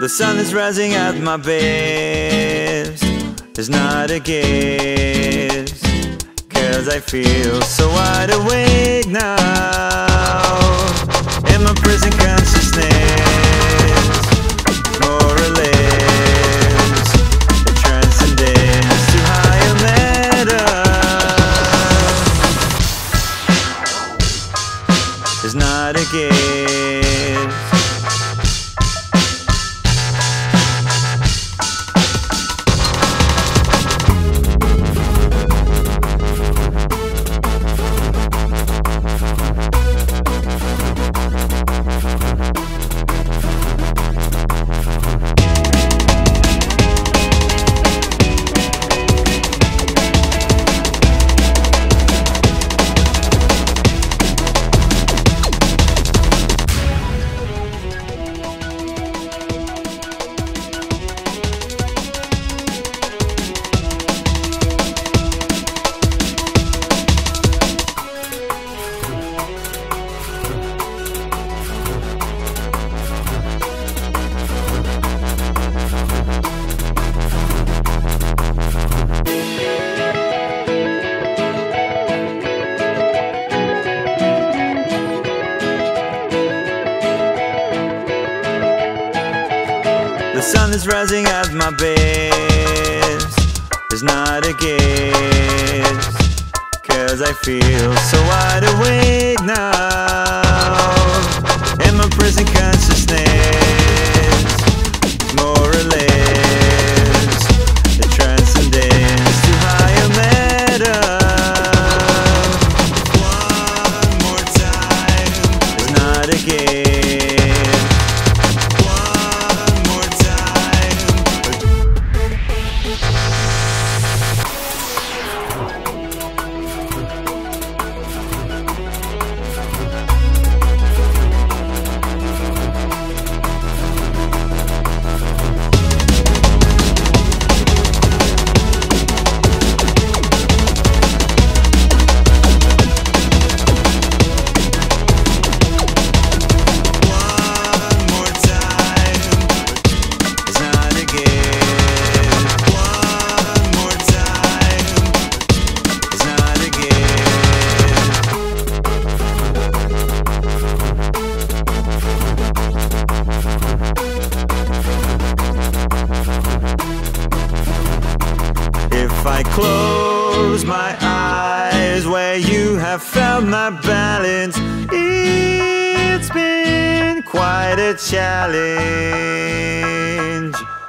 The sun is rising at my base. It's not a case, 'cause I feel so wide awake now. In my prison consciousness, more or less, the transcendence to higher matter is not a case. The sun is rising at my base. It's not a case, 'cause I feel so wide awake now. In my prison consciousness, more or less, the transcendence to higher matter. One more time, it's not a case. If I close my eyes where you have found my balance, it's been quite a challenge.